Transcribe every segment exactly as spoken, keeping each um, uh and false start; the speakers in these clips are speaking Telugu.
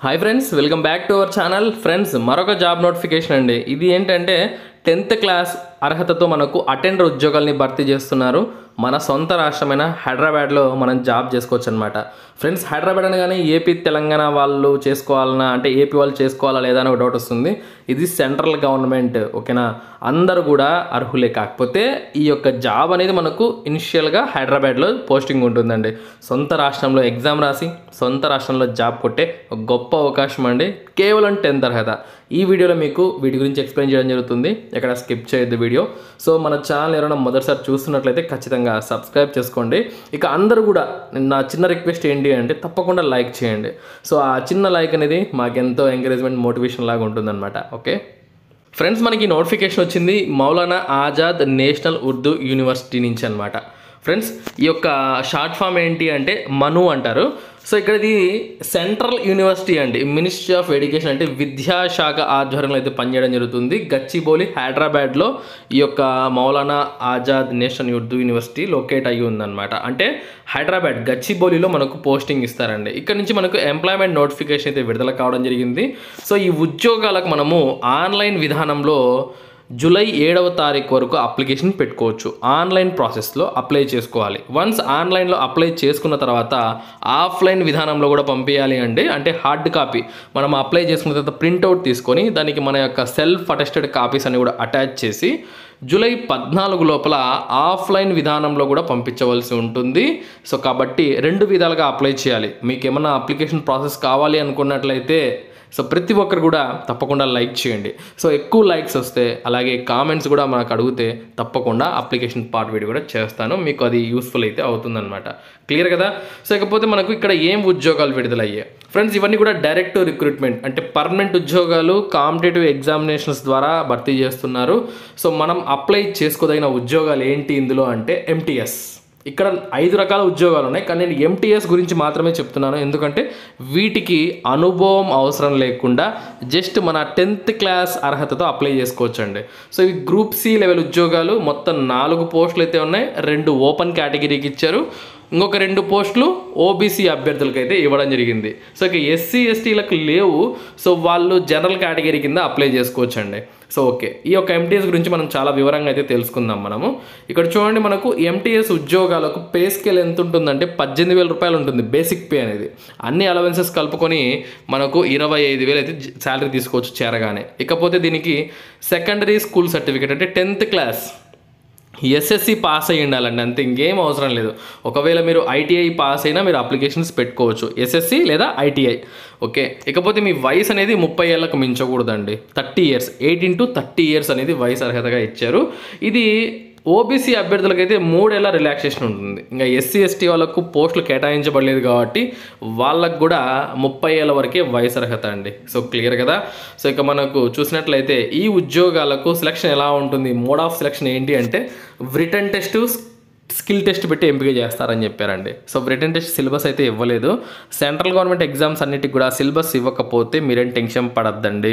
High friends welcome back to our channel friends मरोक जॉब नोटिफिकेशन अंडी इदी एंटंटे टेंथ क्लास अर्हततो मनकु अटेंडर उद्योगालनी भर्ती चेस्तुन्नारू मन सोंत राष्ट्रमैन हैदराबाद लो मनं जॉब चेसुकोवच्चु अन्नमाट फ्रेंड्स हैदराबाद अनगाने एपी तेलंगाण वाळ्ळु चेसुकोवालना अंटे एपी वाळ्ळु चेसुकोवाला लेदा अने डौट वस्तुंदी इदी सेंट्रल गवर्नमेंट ओकेना अंदरू कूडा अर्हुले काकपोते ई योक्क जॉब अनेदी मनकु इनिशियल गा हैदराबाद लो पोस्टिंग उंटुंदंडी सोंत राष्ट्रंलो एग्जाम रासी सोंत राष्ट्रंलो जॉब कोट्टे गोप्प अवकाशं अंडी केवलं टेंथ अर्हत ఈ వీడియోలో మీకు వీటి గురించి ఎక్స్ప్లెయిన్ చేయడం జరుగుతుంది ఎక్కడ స్కిప్ చేయొద్దు వీడియో సో మన ఛానల్ ఎవరైనా మొదటిసారి చూస్తున్నట్లయితే ఖచ్చితంగా సబ్స్క్రైబ్ చేసుకోండి ఇక అందరూ కూడా నా చిన్న రిక్వెస్ట్ ఏంటి అంటే తప్పకుండా లైక్ చేయండి సో ఆ చిన్న లైక్ అనేది మాకు ఎంతో ఎంకరేజ్‌మెంట్ మోటివేషన్ లాగా ఉంటుందన్నమాట ఓకే ఫ్రెండ్స్ మనకి నోటిఫికేషన్ వచ్చింది మౌలానా ఆజాద్ నేషనల్ ఉర్దూ యూనివర్సిటీ నుంచి అన్నమాట ఫ్రెండ్స్ ఈ యొక్క షార్ట్ ఫామ్ ఏంటి అంటే మను అంటారు సో ఇక్కడ ఇది సెంట్రల్ యూనివర్సిటీ అండి మినిస్ట్రీ ఆఫ్ ఎడ్యుకేషన్ అంటే విద్యాశాఖ ఆధ్వర్యంలో అయితే పనిచేయడం జరుగుతుంది గచ్చిబౌలి హైదరాబాద్లో ఈ యొక్క Maulana Azad national Urdu university locate అయ్యి ఉందన్నమాట అంటే హైదరాబాద్ గచ్చిబౌలిలో మనకు పోస్టింగ్ ఇస్తారండి ఇక్కడ నుంచి మనకు ఎంప్లాయ్మెంట్ నోటిఫికేషన్ అయితే విడుదల కావడం జరిగింది సో ఈ ఉద్యోగాలకు మనము ఆన్లైన్ విధానంలో జూలై ఏడవ తారీఖు వరకు అప్లికేషన్ పెట్టుకోవచ్చు ఆన్లైన్ ప్రాసెస్లో అప్లై చేసుకోవాలి వన్స్ ఆన్లైన్లో అప్లై చేసుకున్న తర్వాత ఆఫ్లైన్ విధానంలో కూడా పంపించాలి అండి అంటే హార్డ్ కాపీ మనం అప్లై చేసుకున్న తర్వాత ప్రింట్అవుట్ తీసుకొని దానికి మన యొక్క సెల్ఫ్ అటెస్టెడ్ కాపీస్ అన్ని కూడా అటాచ్ చేసి జూలై పద్నాలుగు లోపల ఆఫ్లైన్ విధానంలో కూడా పంపించవలసి ఉంటుంది సో కాబట్టి రెండు విధాలుగా అప్లై చేయాలి మీకు ఏమైనా అప్లికేషన్ ప్రాసెస్ కావాలి అనుకున్నట్లయితే సో ప్రతి ఒక్కరు కూడా తప్పకుండా లైక్ చేయండి సో ఎక్కువ లైక్స్ వస్తే అలాగే కామెంట్స్ కూడా మనకు అడిగితే తప్పకుండా అప్లికేషన్ పార్ట్ వీడియో కూడా చేస్తాను మీకు అది యూస్ఫుల్ అయితే అవుతుందన్నమాట క్లియర్ కదా సో ఇకపోతే మనకు ఇక్కడ ఏం ఉద్యోగాలు విడుదలయ్యాయి ఫ్రెండ్స్ ఇవన్నీ కూడా డైరెక్ట్ రిక్రూట్మెంట్ అంటే పర్మనెంట్ ఉద్యోగాలు కాంపిటేటివ్ ఎగ్జామినేషన్స్ ద్వారా భర్తీ చేస్తున్నారు సో మనం అప్లై చేసుకోదగిన ఉద్యోగాలు ఏంటి ఇందులో అంటే ఎంటీఎస్ ఇక్కడ ఐదు రకాల ఉద్యోగాలు ఉన్నాయి కానీ నేను ఎంటీఎస్ గురించి మాత్రమే చెప్తున్నాను ఎందుకంటే వీటికి అనుభవం అవసరం లేకుండా జస్ట్ మన టెన్త్ క్లాస్ అర్హతతో అప్లై చేసుకోవచ్చండి సో ఇవి గ్రూప్ సి లెవెల్ ఉద్యోగాలు మొత్తం నాలుగు పోస్టులు అయితే ఉన్నాయి రెండు ఓపెన్ కేటగిరీకి ఇచ్చారు ఇంకొక రెండు పోస్టులు ఓబీసీ అభ్యర్థులకు అయితే ఇవ్వడం జరిగింది సో ఇక ఎస్సీ ఎస్టీలకు లేవు సో వాళ్ళు జనరల్ కేటగిరీ కింద అప్లై చేసుకోవచ్చండి సో ఓకే ఈ యొక్క ఎంటీఎస్ గురించి మనం చాలా వివరంగా అయితే తెలుసుకుందాం మనము ఇక్కడ చూడండి మనకు ఎంటీఎస్ ఉద్యోగాలకు పే స్కేల్ ఎంత ఉంటుందంటే పద్దెనిమిది వేల రూపాయలు ఉంటుంది బేసిక్ పే అనేది అన్ని అలవెన్సెస్ కలుపుకొని మనకు ఇరవై ఐదు వేలు అయితే శాలరీ తీసుకోవచ్చు చేరగానే ఇకపోతే దీనికి సెకండరీ స్కూల్ సర్టిఫికేట్ అంటే టెన్త్ క్లాస్ ఎస్ఎస్సి పాస్ అయ్యి ఉండాలండి అంతే ఇంకేం అవసరం లేదు ఒకవేళ మీరు ఐటీఐ పాస్ అయినా మీరు అప్లికేషన్స్ పెట్టుకోవచ్చు ఎస్ఎస్సి లేదా ఐటీఐ ఓకే ఇకపోతే మీ వయసు అనేది ముప్పై ఏళ్ళకు మించకూడదండి thirty years eighteen to thirty years అనేది వయసు అర్హతగా ఇచ్చారు ఇది ఓబీసీ అభ్యర్థులకైతే మూడేళ్ళ రిలాక్సేషన్ ఉంటుంది ఇంకా ఎస్సీ ఎస్టీ వాళ్ళకు పోస్టులు కేటాయించబడలేదు కాబట్టి వాళ్ళకు కూడా ముప్పై ఏళ్ళ వరకే వయసు అర్హత అండి సో క్లియర్ కదా సో ఇక మనకు చూసినట్లయితే ఈ ఉద్యోగాలకు సెలక్షన్ ఎలా ఉంటుంది మోడ్ ఆఫ్ సెలక్షన్ ఏంటి అంటే రిటన్ టెస్ట్ స్కిల్ టెస్ట్ పెట్టి ఎంపిక చేస్తారని చెప్పారండి సో రిటన్ టెస్ట్ సిలబస్ అయితే ఇవ్వలేదు సెంట్రల్ గవర్నమెంట్ ఎగ్జామ్స్ అన్నిటికి కూడా సిలబస్ ఇవ్వకపోతే మీరేం టెన్షన్ పడద్దండి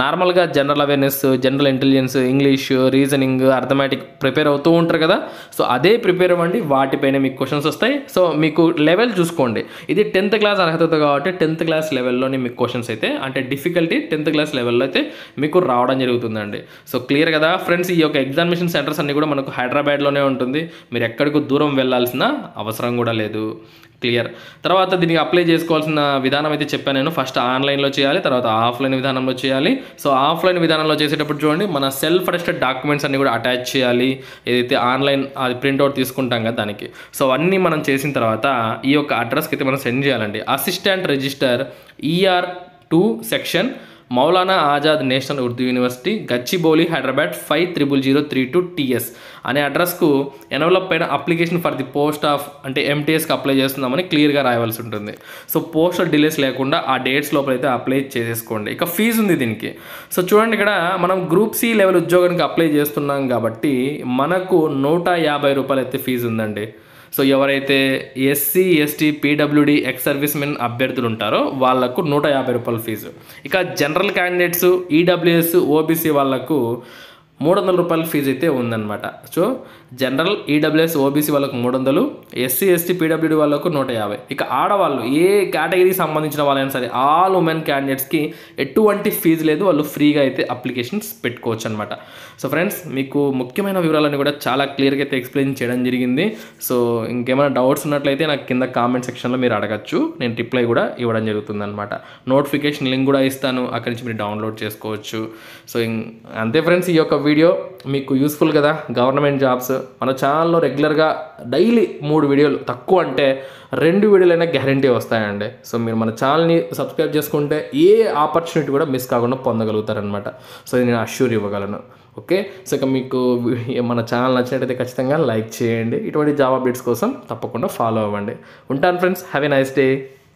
నార్మల్గా general awareness general intelligence English reasoning arithmetic prepare అవుతూ ఉంటారు కదా సో అదే ప్రిపేర్ అవ్వండి వాటిపైన మీకు క్వశ్చన్స్ వస్తాయి సో మీకు లెవెల్ చూసుకోండి ఇది టెన్త్ క్లాస్ అర్హత కాబట్టి టెన్త్ క్లాస్ లెవెల్లోనే మీకు క్వశ్చన్స్ అయితే అంటే డిఫికల్టీ టెన్త్ క్లాస్ లెవెల్లో అయితే మీకు రావడం జరుగుతుందండి సో క్లియర్ కదా ఫ్రెండ్స్ ఈ యొక్క ఎగ్జామినేషన్ సెంటర్స్ అన్నీ కూడా మనకు హైదరాబాద్లోనే ఉంటుంది మీరు ఎక్కడికి దూరం వెళ్ళాల్సిన అవసరం కూడా లేదు క్లియర్ తర్వాత దీనికి అప్లై చేసుకోవాల్సిన విధానం అయితే చెప్పాను నేను ఫస్ట్ ఆన్లైన్లో చేయాలి తర్వాత ఆఫ్లైన్ విధానంలో చేయాలి సో ఆఫ్లైన్ విధానంలో చేసేటప్పుడు చూడండి మన సెల్ఫ్ అటెస్టెడ్ డాక్యుమెంట్స్ అన్ని కూడా అటాచ్ చేయాలి ఏదైతే ఆన్లైన్ అది ప్రింట్అవుట్ తీసుకుంటాం కదా దానికి సో అన్నీ మనం చేసిన తర్వాత ఈ యొక్క అడ్రస్కి అయితే మనం సెండ్ చేయాలండి assistant registrar ER two section Maulana Azad national Urdu university Gachibowli Hyderabad five triple zero three two TS అనే అడ్రస్కు ఎన్వలప్ పైన application for the post of అంటే ఎంటీఎస్కి అప్లై చేస్తున్నామని క్లియర్గా రాయవలసి ఉంటుంది సో పోస్టల్ డిలేస్ లేకుండా ఆ డేట్స్ లోపల అయితే అప్లై చేసేసుకోండి ఇక ఫీజు ఉంది దీనికి సో చూడండి ఇక్కడ మనం గ్రూప్ సి లెవెల్ ఉద్యోగానికి అప్లై చేస్తున్నాం కాబట్టి మనకు నూట యాభై రూపాయలు అయితే ఫీజు ఉందండి సో ఎవరైతే SC ST PWD ex servicemen అభ్యర్థులు ఉంటారో వాళ్లకు నూట యాభై రూపాయల ఫీజు ఇక జనరల్ క్యాండిడేట్స్ ఈడబ్ల్యూఎస్ ఓబీసీ వాళ్లకు మూడు వందల రూపాయల ఫీజు అయితే ఉందన్నమాట. సో జనరల్ ఈడబ్ల్యూఎస్ ఓబీసీ వాళ్ళకు మూడు వందలు, ఎస్సీ ఎస్టీ పీడబ్ల్యూడీ వాళ్ళకు నూట యాభై. ఇక ఆడవాళ్ళు ఏ కేటగిరీకి సంబంధించిన వాళ్ళైనా సరే ఆల్ ఉమెన్ క్యాండిడేట్స్కి ఎటువంటి ఫీజు లేదు, వాళ్ళు ఫ్రీగా అయితే అప్లికేషన్స్ పెట్టుకోవచ్చు అనమాట. సో ఫ్రెండ్స్ మీకు ముఖ్యమైన వివరాలన్నీ కూడా చాలా క్లియర్గా అయితే ఎక్స్ప్లెయిన్ చేయడం జరిగింది. సో ఇంకేమైనా డౌట్స్ ఉన్నట్లయితే నాకు కింద కామెంట్ సెక్షన్లో మీరు అడగచ్చు, నేను రిప్లై కూడా ఇవ్వడం జరుగుతుంది అనమాట. నోటిఫికేషన్ లింక్ కూడా ఇస్తాను, అక్కడి నుంచి మీరు డౌన్లోడ్ చేసుకోవచ్చు. సో అంతే ఫ్రెండ్స్, ఈ యొక్క వీడియో మీకు యూస్ఫుల్ కదా. గవర్నమెంట్ జాబ్స్ మన ఛానల్లో రెగ్యులర్గా డైలీ మూడు వీడియోలు, తక్కువ అంటే రెండు వీడియోలైనా గ్యారంటీ వస్తాయండి. సో మీరు మన ఛానల్ని సబ్స్క్రైబ్ చేసుకుంటే ఏ ఆపర్చునిటీ కూడా మిస్ కాకుండా పొందగలుగుతారనమాట. సో నేను అష్యూర్ ఇవ్వగలను. ఓకే, సో ఇక మీకు మన ఛానల్ నచ్చినట్టయితే ఖచ్చితంగా లైక్ చేయండి. ఇటువంటి జాబ్ అప్డేట్స్ కోసం తప్పకుండా ఫాలో అవ్వండి. ఉంటాను friends, have a nice day.